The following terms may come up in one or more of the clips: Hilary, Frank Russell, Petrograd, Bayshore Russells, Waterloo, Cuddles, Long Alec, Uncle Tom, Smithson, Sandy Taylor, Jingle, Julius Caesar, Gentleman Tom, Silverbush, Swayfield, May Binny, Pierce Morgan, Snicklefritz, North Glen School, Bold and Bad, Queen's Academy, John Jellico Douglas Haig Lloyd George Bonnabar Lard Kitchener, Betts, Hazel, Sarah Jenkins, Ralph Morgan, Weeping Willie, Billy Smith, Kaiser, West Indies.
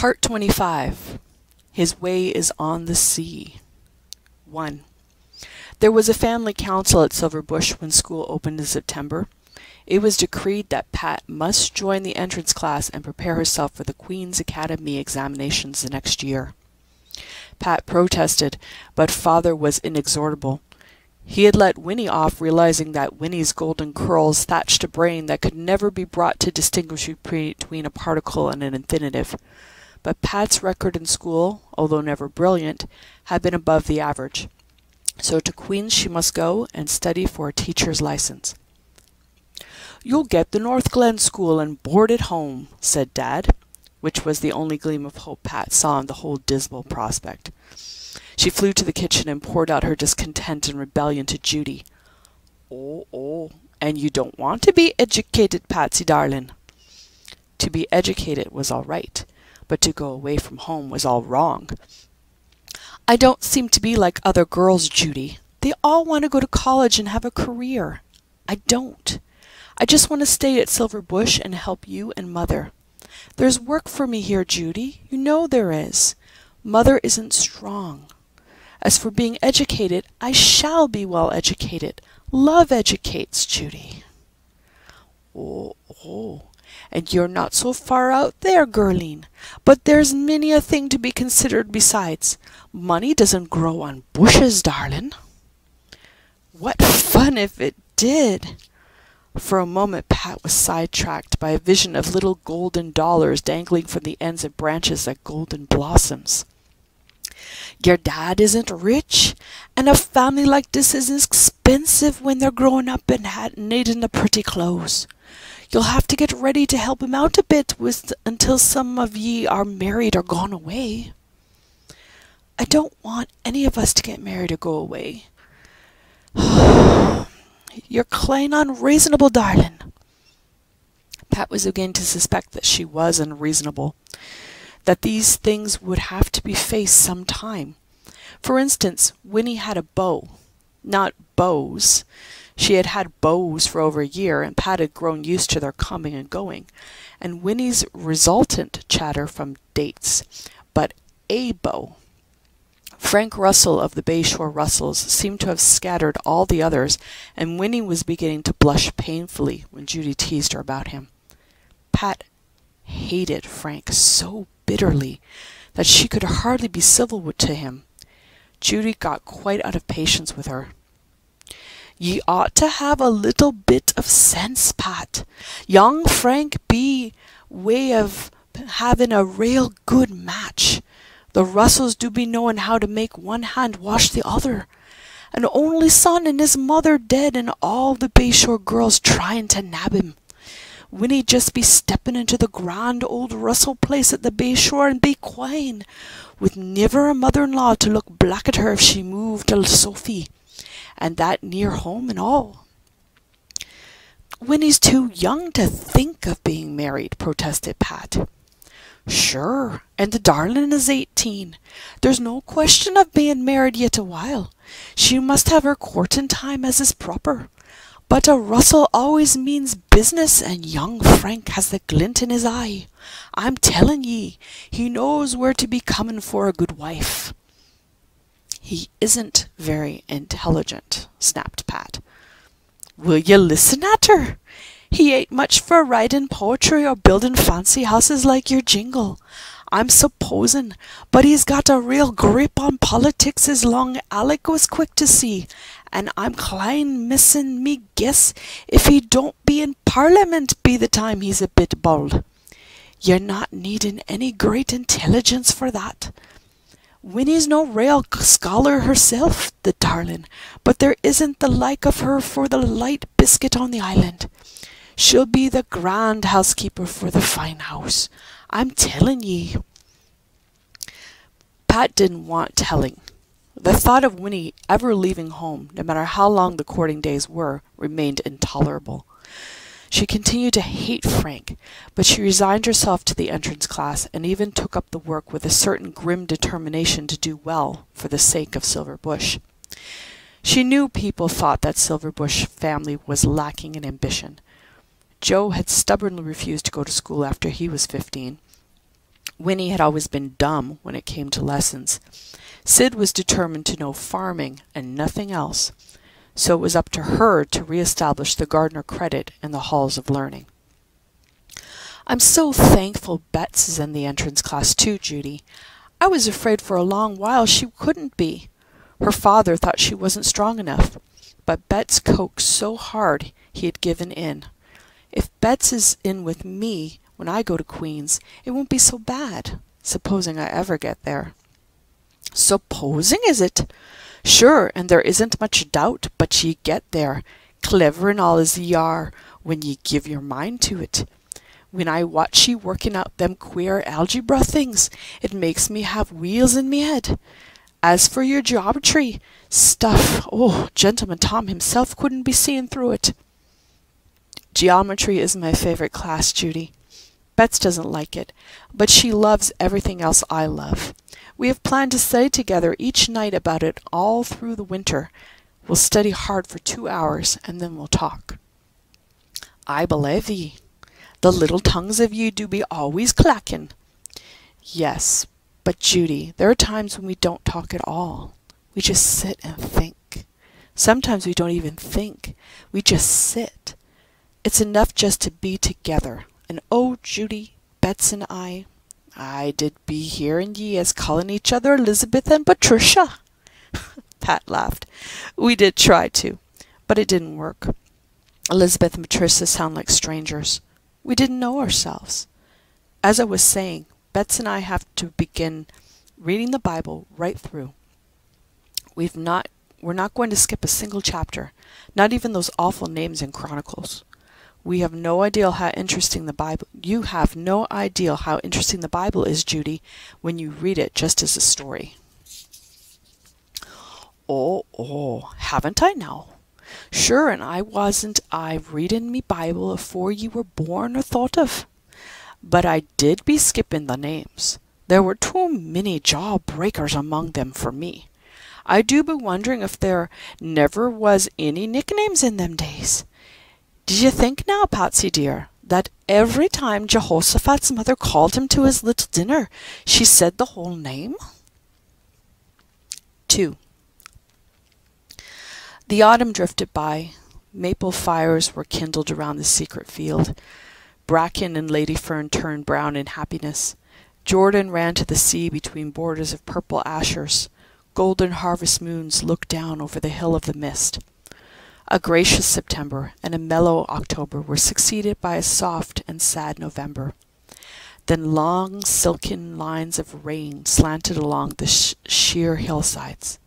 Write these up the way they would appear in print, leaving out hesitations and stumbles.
Part 25. His way is on the sea. 1. There was a family council at Silverbush when school opened in September. It was decreed that Pat must join the entrance class and prepare herself for the Queen's Academy examinations the next year. Pat protested, but Father was inexorable. He had let Winnie off, realizing that Winnie's golden curls thatched a brain that could never be brought to distinguish between a particle and an infinitive. But Pat's record in school, although never brilliant, had been above the average. So to Queen's she must go and study for a teacher's license. "You'll get the North Glen School and board at home," said Dad, which was the only gleam of hope Pat saw in the whole dismal prospect. She flew to the kitchen and poured out her discontent and rebellion to Judy. Oh, and you don't want to be educated, Patsy darling." To be educated was all right, but to go away from home was all wrong. "I don't seem to be like other girls, Judy. They all want to go to college and have a career. I don't. I just want to stay at Silverbush and help you and Mother. There's work for me here, Judy. You know there is. Mother isn't strong. As for being educated, I shall be well educated. Love educates, Judy." Oh, and you're not so far out there, girline. But there's many a thing to be considered besides. Money doesn't grow on bushes, darling." What fun if it did! For a moment Pat was sidetracked by a vision of little golden dollars dangling from the ends of branches like golden blossoms. "Your dad isn't rich, and a family like this is expensive when they're growing up and needing the pretty clothes. You'll have to get ready to help him out a bit until some of ye are married or gone away." "I don't want any of us to get married or go away." "You're clane unreasonable, darling." Pat was again to suspect that she was unreasonable, that these things would have to be faced some time. For instance, Winnie had a beau. Not beaux. She had had beaux for over a year, and Pat had grown used to their coming and going, and Winnie's resultant chatter from dates, but a beau. Frank Russell of the Bayshore Russells seemed to have scattered all the others, and Winnie was beginning to blush painfully when Judy teased her about him. Pat hated Frank so bitterly that she could hardly be civil to him. Judy got quite out of patience with her. "Ye ought to have a little bit of sense, Pat. Young Frank be way of having a real good match. The Russells do be knowing how to make one hand wash the other. An only son and his mother dead, and all the Bayshore girls trying to nab him. Winnie just be stepping into the grand old Russell place at the Bayshore and be quine, with niver a mother-in-law to look black at her if she moved to Sophie, and that near home and all." "Winnie's too young to think of being married," protested Pat. "Sure, and the darlin' is 18. There's no question of being married yet a while. She must have her courtin' time as is proper. But a Russell always means business, and young Frank has the glint in his eye. I'm telling ye, he knows where to be coming for a good wife." "He isn't very intelligent," snapped Pat. "Will you listen at her? He ain't much for writing poetry or building fancy houses like your Jingle, I'm supposing, but he's got a real grip on politics as Long Alec was quick to see, and I'm cline missing me guess if he don't be in Parliament be the time he's a bit bald. You're not needing any great intelligence for that. Winnie's no real scholar herself, the darlin', but there isn't the like of her for the light biscuit on the island. She'll be the grand housekeeper for the fine house. I'm telling ye." Pat didn't want telling. The thought of Winnie ever leaving home, no matter how long the courting days were, remained intolerable. She continued to hate Frank, but she resigned herself to the entrance class and even took up the work with a certain grim determination to do well for the sake of Silverbush. She knew people thought that Silverbush family was lacking in ambition. Joe had stubbornly refused to go to school after he was 15. Winnie had always been dumb when it came to lessons. Sid was determined to know farming and nothing else, so it was up to her to reestablish the Gardner credit in the halls of learning. I'm so thankful Betts is in the entrance class too, Judy. I was afraid for a long while she couldn't be. Her father thought she wasn't strong enough, but Betts coaxed so hard he had given in. If Betts is in with me when I go to Queen's, it won't be so bad, supposing I ever get there. Supposing, is it? Sure, and there isn't much doubt, but ye get there, clever and all as ye are, when ye give your mind to it. When I watch ye working out them queer algebra things, it makes me have wheels in me head. As for your geometry stuff, oh, Gentleman Tom himself couldn't be seeing through it. Geometry is my favorite class, Judy. Betts doesn't like it, but she loves everything else I love. We have planned to study together each night about it all through the winter. We'll study hard for 2 hours, and then we'll talk. I believe ye. The little tongues of ye do be always clacking. Yes, but Judy, there are times when we don't talk at all. We just sit and think. Sometimes we don't even think. We just sit. It's enough just to be together. And oh, Judy, Betts and I did be here and ye as calling each other Elizabeth and Patricia. Pat laughed. We did try to, but it didn't work. Elizabeth and Patricia sound like strangers. We didn't know ourselves. As I was saying, Betts and I have to begin reading the Bible right through. We're not going to skip a single chapter, not even those awful names in Chronicles. We have no idea how interesting the Bible. You have no idea how interesting the Bible is, Judy, when you read it just as a story. Oh, haven't I now? Sure, and I wasn't I readin' me Bible afore ye were born or thought of. But I did be skipping the names. There were too many jawbreakers among them for me. I do be wondering if there never was any nicknames in them days. Did you think now, Patsy dear, that every time Jehoshaphat's mother called him to his little dinner, she said the whole name? 2. The autumn drifted by. Maple fires were kindled around the secret field. Bracken and lady fern turned brown in happiness. Jordan ran to the sea between borders of purple ashers. Golden harvest moons looked down over the hill of the mist. A gracious September and a mellow October were succeeded by a soft and sad November. Then long, silken lines of rain slanted along the sheer hillsides.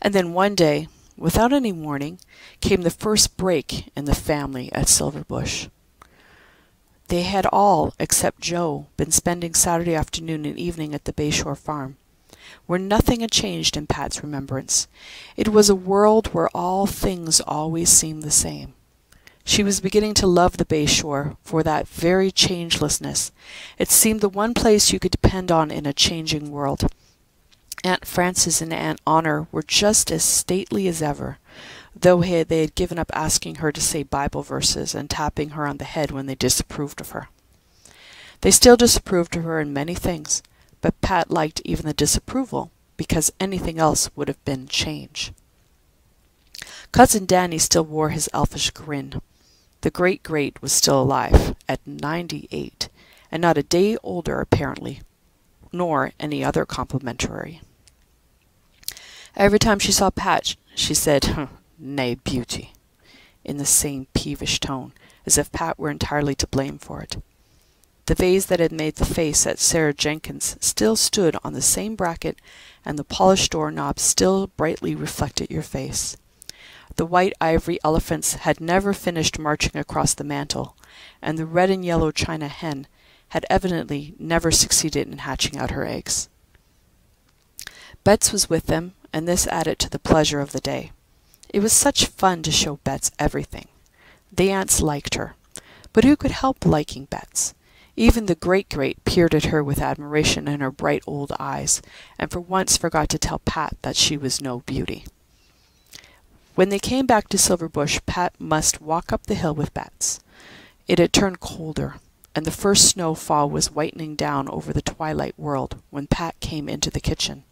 And then one day, without any warning, came the first break in the family at Silverbush. They had all, except Joe, been spending Saturday afternoon and evening at the Bayshore farm, where nothing had changed in Pat's remembrance. It was a world where all things always seemed the same. She was beginning to love the Bayshore for that very changelessness. It seemed the one place you could depend on in a changing world. Aunt Frances and Aunt Honor were just as stately as ever, though they had given up asking her to say Bible verses and tapping her on the head when they disapproved of her. They still disapproved of her in many things, but Pat liked even the disapproval, because anything else would have been change. Cousin Danny still wore his elfish grin. The great-great was still alive, at 98, and not a day older, apparently, nor any other complimentary. Every time she saw Pat, she said, "Nay, beauty," in the same peevish tone, as if Pat were entirely to blame for it. The vase that had made the face at Sarah Jenkins still stood on the same bracket, and the polished doorknob still brightly reflected your face. The white ivory elephants had never finished marching across the mantel, and the red and yellow china hen had evidently never succeeded in hatching out her eggs. Betts was with them, and this added to the pleasure of the day. It was such fun to show Betts everything. The aunts liked her, but who could help liking Betts? Even the great-great peered at her with admiration in her bright old eyes, and for once forgot to tell Pat that she was no beauty. When they came back to Silverbush, Pat must walk up the hill with Betts. It had turned colder. and the first snow fall was whitening down over the twilight world when Pat came into the kitchen.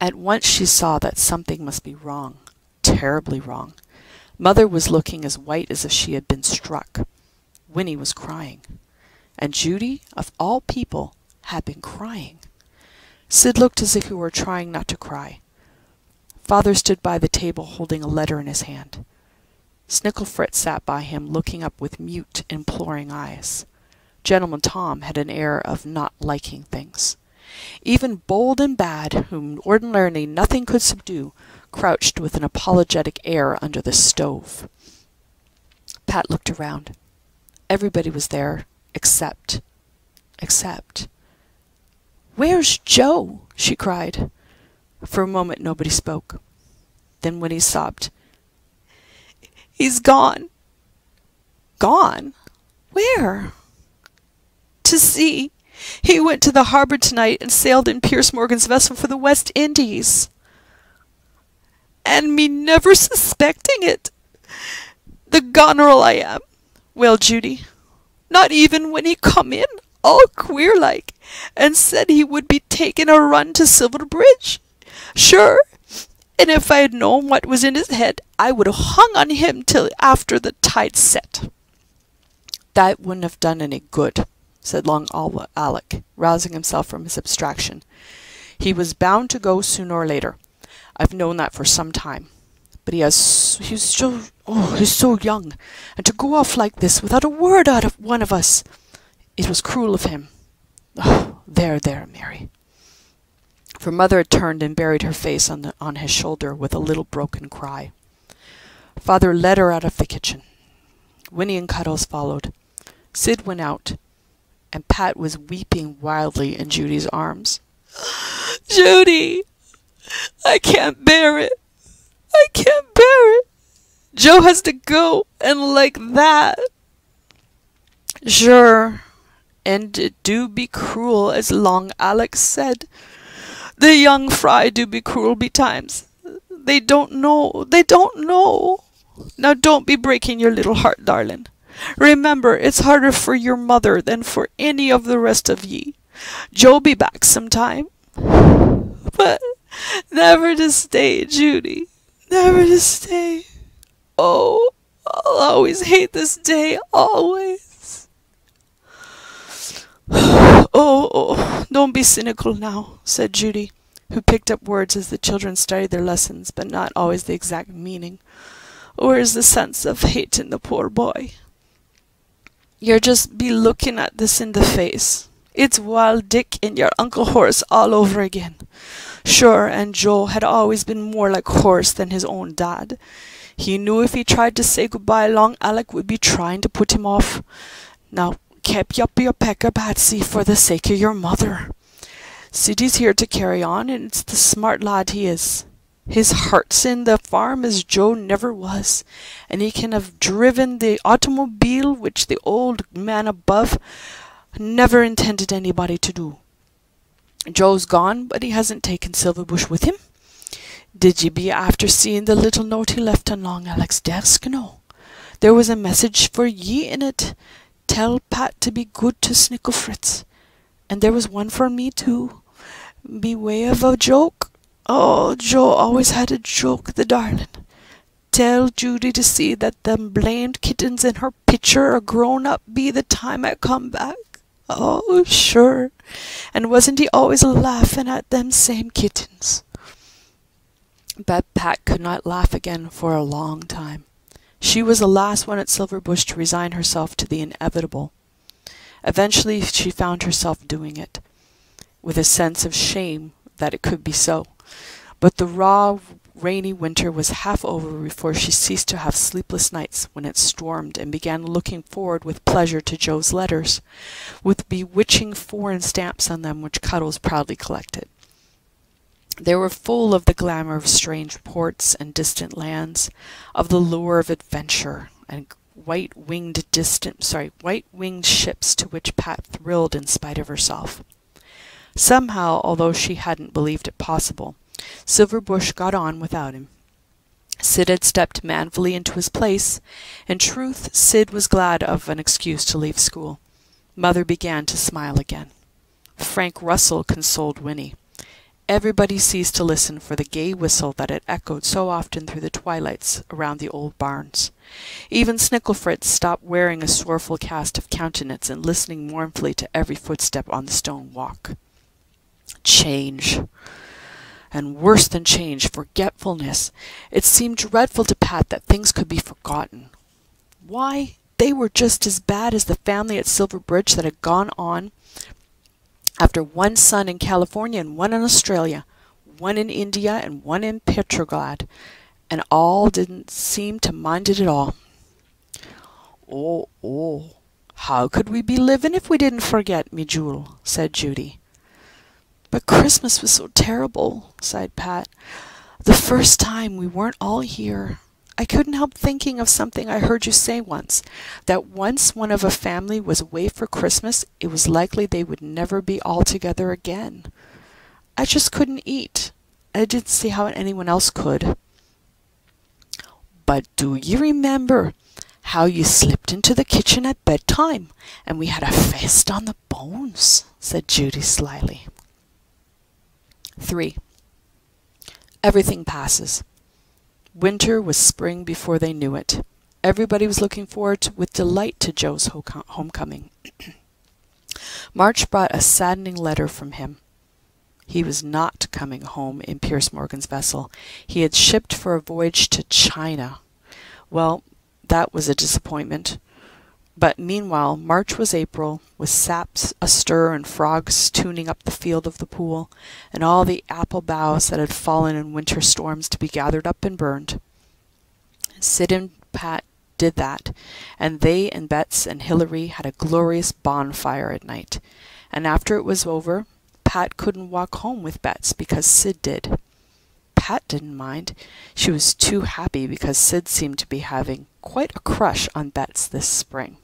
At once she saw that something must be wrong, terribly wrong. Mother was looking as white as if she had been struck. Winnie was crying. And Judy, of all people, had been crying. Sid looked as if he were trying not to cry. Father stood by the table holding a letter in his hand. Snicklefritz sat by him, looking up with mute, imploring eyes. Gentleman Tom had an air of not liking things. Even Bold and Bad, whom ordinarily nothing could subdue, crouched with an apologetic air under the stove. Pat looked around. Everybody was there, except. "Where's Joe?" she cried. For a moment nobody spoke. Then Winnie sobbed. "He's gone." "Gone? Where?" "To sea. He went to the harbor tonight and sailed in Pierce Morgan's vessel for the West Indies." "And me never suspecting it. The goneril I am," wailed Judy. "Not even when he come in, all queer-like, and said he would be taking a run to Silverbridge. Sure, and if I had known what was in his head, I would have hung on him till after the tide set." "That wouldn't have done any good," said Long Alec, rousing himself from his abstraction. "He was bound to go sooner or later. I've known that for some time. But he's so young, and to go off like this without a word out of one of us. It was cruel of him. Oh, there, Mary." For Mother had turned and buried her face on his shoulder with a little broken cry. Father led her out of the kitchen. Winnie and Cuddles followed. Sid went out, and Pat was weeping wildly in Judy's arms. "Judy, I can't bear it. I can't bear it. Joe has to go, and like that." "Sure, and it do be cruel, as Long Alec said. The young fry do be cruel betimes. They don't know. Now don't be breaking your little heart, darling. Remember, it's harder for your mother than for any of the rest of ye. Joe be back sometime. But never to stay, Judy. Never to stay. Oh, I'll always hate this day, always." Oh, don't be cynical now," said Judy, who picked up words as the children studied their lessons, but not always the exact meaning. "Where's the sense of hating the poor boy? You're just be looking at this in the face. It's Wild Dick and your Uncle Horace all over again. Sure, and Joe had always been more like Horace than his own dad. He knew if he tried to say goodbye, Long Alec would be trying to put him off. Now, keep up your pecker, Patsy, for the sake of your mother. Siddy's here to carry on, and it's the smart lad he is. His heart's in the farm as Joe never was, and he can have driven the automobile which the old man above never intended anybody to do. Joe's gone, but he hasn't taken Silverbush with him. Did ye be after seeing the little note he left on Long Alec's desk? No. There was a message for ye in it. Tell Pat to be good to Snicklefritz. And there was one for me, too. Beware of a joke. Oh, Joe always had a joke, the darling. Tell Judy to see that them blamed kittens in her pitcher are grown up be the time I come back. Oh, sure. And wasn't he always laughing at them same kittens?" But Pat could not laugh again for a long time. She was the last one at Silverbush to resign herself to the inevitable. Eventually she found herself doing it, with a sense of shame that it could be so. But the raw, rainy winter was half over before she ceased to have sleepless nights when it stormed, and began looking forward with pleasure to Joe's letters, with bewitching foreign stamps on them which Cuddles proudly collected. They were full of the glamour of strange ports and distant lands, of the lure of adventure, and white-winged ships to which Pat thrilled in spite of herself. Somehow, although she hadn't believed it possible, Silverbush got on without him. Sid had stepped manfully into his place. In truth, Sid was glad of an excuse to leave school. Mother began to smile again. Frank Russell consoled Winnie. Everybody ceased to listen for the gay whistle that had echoed so often through the twilights around the old barns. Even Snicklefritz stopped wearing a sorrowful cast of countenance and listening mournfully to every footstep on the stone walk. Change, and worse than change, forgetfulness. It seemed dreadful to Pat that things could be forgotten. Why, they were just as bad as the family at Silverbridge that had gone on after one son in California and one in Australia, one in India and one in Petrograd, and all didn't seem to mind it at all. Oh, how could we be livin' if we didn't forget, me Jewel, said Judy. But Christmas was so terrible, sighed Pat. The first time we weren't all here. I couldn't help thinking of something I heard you say once, that once one of a family was away for Christmas, it was likely they would never be all together again. I just couldn't eat. I didn't see how anyone else could. But do you remember how you slipped into the kitchen at bedtime, and we had a feast on the bones, said Judy slyly. 3. Everything passes. Winter was spring before they knew it. Everybody was looking forward with delight to Joe's homecoming. March brought a saddening letter from him. He was not coming home in Pierce Morgan's vessel. He had shipped for a voyage to China. Well, that was a disappointment. But meanwhile, March was April, with saps astir and frogs tuning up the field of the pool, and all the apple boughs that had fallen in winter storms to be gathered up and burned. Sid and Pat did that, and they and Betts and Hilary had a glorious bonfire at night. And after it was over, Pat couldn't walk home with Betts because Sid did. Pat didn't mind. She was too happy because Sid seemed to be having quite a crush on Betts this spring.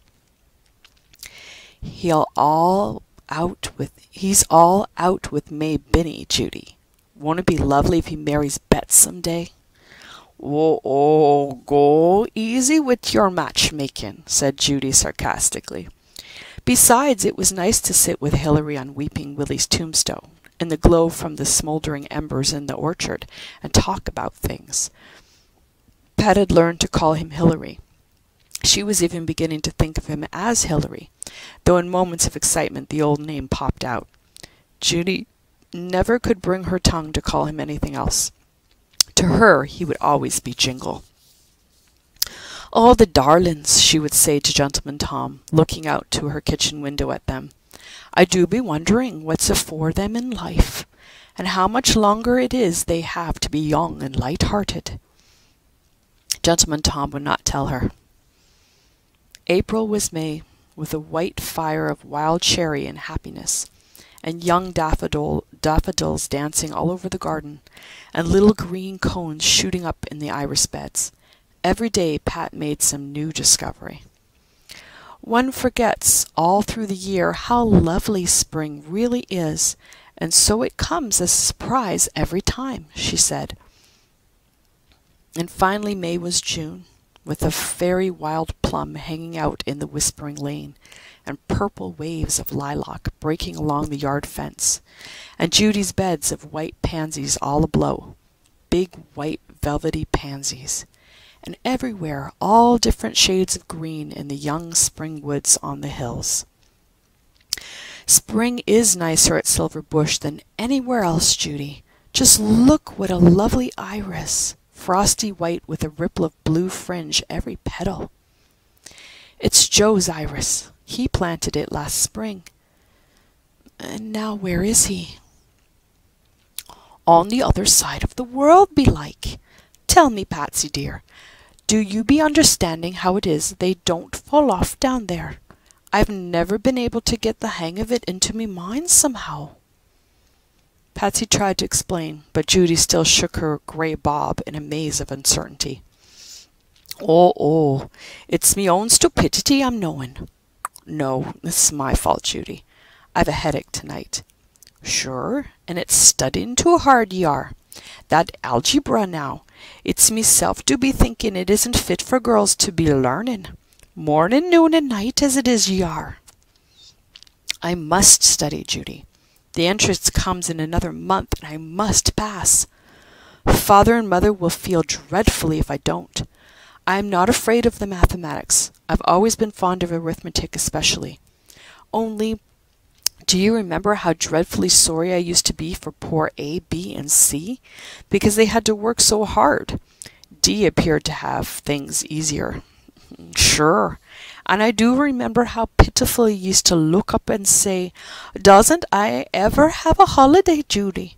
He's all out with May Binny, Judy. Won't it be lovely if he marries Betts someday? Oh, go easy with your matchmaking, said Judy sarcastically. Besides, it was nice to sit with Hilary on Weeping Willie's tombstone, in the glow from the smoldering embers in the orchard, and talk about things. Pat had learned to call him Hilary. She was even beginning to think of him as Hilary, though in moments of excitement the old name popped out. Judy never could bring her tongue to call him anything else. To her, he would always be Jingle. "Oh, the darlings," she would say to Gentleman Tom, looking out to her kitchen window at them. "I do be wondering what's afore them in life, and how much longer it is they have to be young and light-hearted." Gentleman Tom would not tell her. April was May, with a white fire of wild cherry and happiness, and young daffodils dancing all over the garden, and little green cones shooting up in the iris beds. Every day Pat made some new discovery. One forgets all through the year how lovely spring really is, and so it comes as a surprise every time, she said. And finally May was June, with a fairy wild plum hanging out in the whispering lane, and purple waves of lilac breaking along the yard fence, and Judy's beds of white pansies all ablow, big white velvety pansies. And everywhere all different shades of green in the young spring woods on the hills. Spring is nicer at Silverbush than anywhere else, Judy. Just look what a lovely iris, frosty white with a ripple of blue fringe every petal. It's Joe's iris. He planted it last spring. And now where is he? On the other side of the world, belike. Tell me, Patsy dear, do you be understanding how it is they don't fall off down there? I've never been able to get the hang of it into me mind somehow. Patsy tried to explain, but Judy still shook her gray bob in a maze of uncertainty. Oh, it's me own stupidity I'm knowing. No, it's my fault, Judy. I've a headache tonight. Sure, and it's studying too hard ye are. That algebra now, it's meself do be thinking it isn't fit for girls to be learning, morning, noon, and night as it is ye are. I must study, Judy. The entrance comes in another month, and I must pass. Father and mother will feel dreadfully if I don't. I am not afraid of the mathematics. I've always been fond of arithmetic especially. Only, do you remember how dreadfully sorry I used to be for poor A, B, and C? Because they had to work so hard. D appeared to have things easier. Sure. And I do remember how pitifully you used to look up and say, "Doesn't I ever have a holiday, Judy?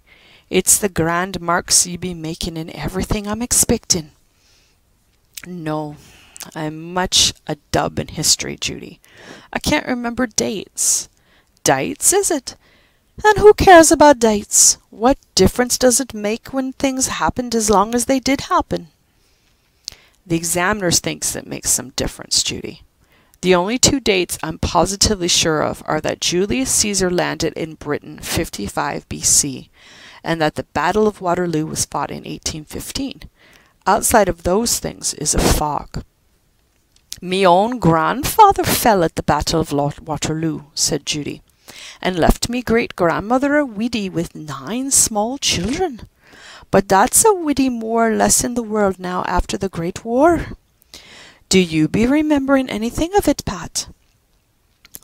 It's the grand marks you be making in everything I'm expecting." No, I'm much a dub in history, Judy. I can't remember dates. Dates, is it? And who cares about dates? What difference does it make when things happened as long as they did happen? The examiners thinks it makes some difference, Judy. The only two dates I'm positively sure of are that Julius Caesar landed in Britain 55 BC and that the Battle of Waterloo was fought in 1815. Outside of those things is a fog. "Me own grandfather fell at the Battle of Waterloo," said Judy, "and left me great-grandmother a widdy with 9 small children. But that's a widdy more or less in the world now after the Great War. Do you be remembering anything of it, Pat?"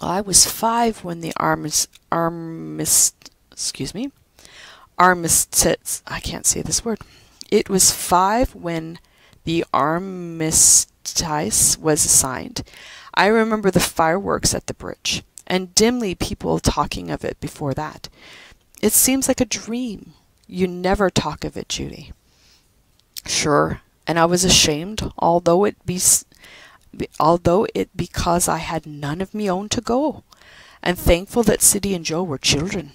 "I was 5 when the armistice, I can't say this word. It was 5 when the armistice was signed. I remember the fireworks at the bridge, and dimly people talking of it before that. It seems like a dream. You never talk of it, Judy." "Sure, and I was ashamed, although it because I had none of me own to go, and thankful that Siddy and Joe were children.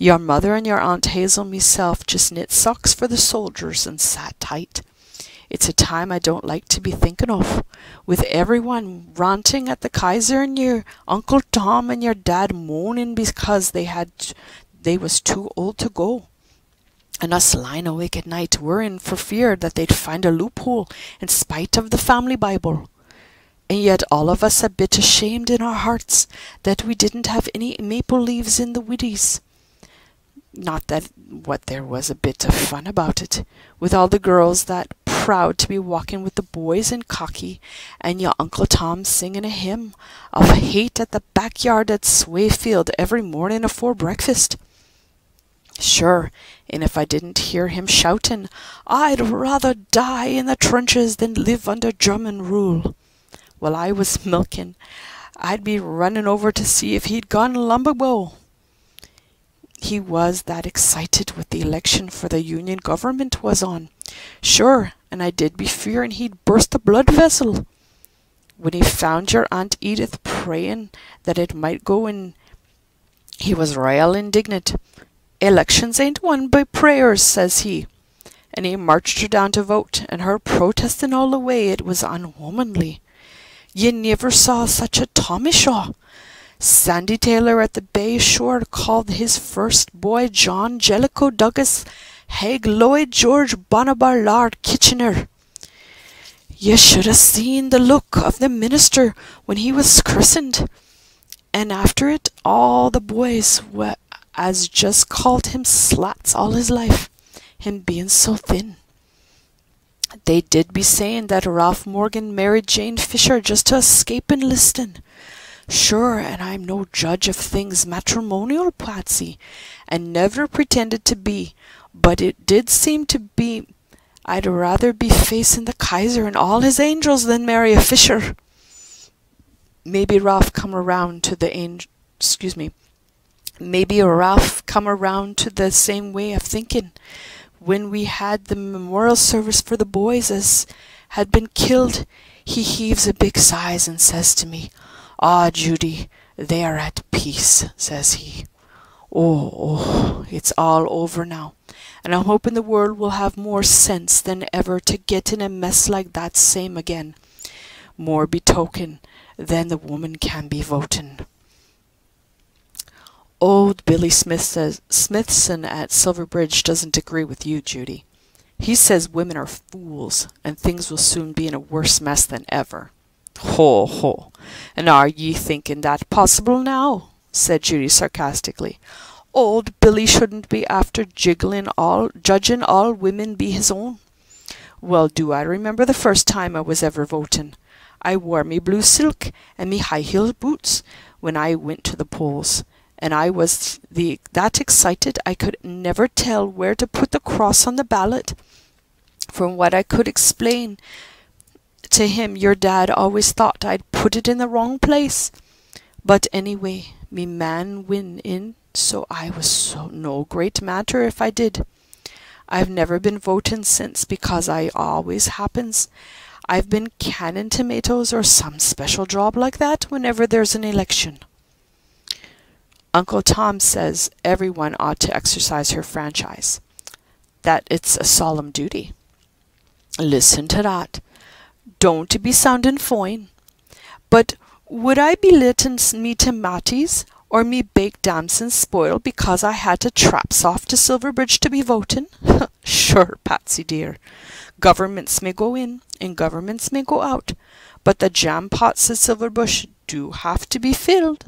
Your mother and your Aunt Hazel meself just knit socks for the soldiers and sat tight. It's a time I don't like to be thinking of, with everyone ranting at the Kaiser and your Uncle Tom and your dad moaning because they was too old to go, and us lying awake at night worrying for fear that they'd find a loophole in spite of the family Bible. And yet all of us a bit ashamed in our hearts that we didn't have any maple leaves in the widdies. Not that what there was a bit of fun about it, with all the girls that proud to be walking with the boys and cocky, and your Uncle Tom singing a hymn of hate at the backyard at Swayfield every morning afore breakfast. Sure, and if I didn't hear him shouting, 'I'd rather die in the trenches than live under German rule,' while I was milking, I'd be running over to see if he'd gone lumberbow. He was that excited with the election for the Union government was on. Sure, and I did be fearing he'd burst the blood vessel. When he found your Aunt Edith praying that it might go in, he was royal indignant. 'Elections ain't won by prayers,' says he. And he marched her down to vote, and her protesting all the way it was unwomanly. You never saw such a tommyshaw. Sandy Taylor at the Bayshore called his first boy John Jellico Douglas Haig Lloyd George Bonnabar Lard Kitchener. You should have seen the look of the minister when he was christened. And after it, all the boys were as just called him Slats all his life, him being so thin. They did be saying that Ralph Morgan married Jane Fisher just to escape enlisting. Sure, and I'm no judge of things matrimonial, Patsy, and never pretended to be, but it did seem to be I'd rather be facing the Kaiser and all his angels than marry a Fisher. Maybe Ralph come around to the same way of thinking when we had the memorial service for the boys as had been killed. He heaves a big sigh and says to me, 'Ah, Judy, they are at peace,' says he. Oh, it's all over now, and I'm hoping the world will have more sense than ever to get in a mess like that same again, more betoken than the woman can be votin'. Old Billy Smith says Smithson at Silverbridge doesn't agree with you, Judy. He says women are fools, and things will soon be in a worse mess than ever. Ho, ho! And are ye thinking that possible now? Said Judy sarcastically. Old Billy shouldn't be after judging all women be his own. Well, do I remember the first time I was ever votin'? I wore me blue silk and me high-heeled boots when I went to the polls, and I was that excited I could never tell where to put the cross on the ballot. From what I could explain to him, your dad always thought I'd put it in the wrong place. But anyway, me man win in, so I was no great matter if I did. I've never been votin' since, because I always happens. I've been canning tomatoes or some special job like that whenever there's an election. Uncle Tom says everyone ought to exercise her franchise, that it's a solemn duty. Listen to that. Don't be soundin' foine. But would I be lettin' me tomaties or me baked damsons spoil because I had to traps off to Silverbridge to be votin'? Sure, Patsy dear. Governments may go in and governments may go out, but the jam pots at Silverbush do have to be filled.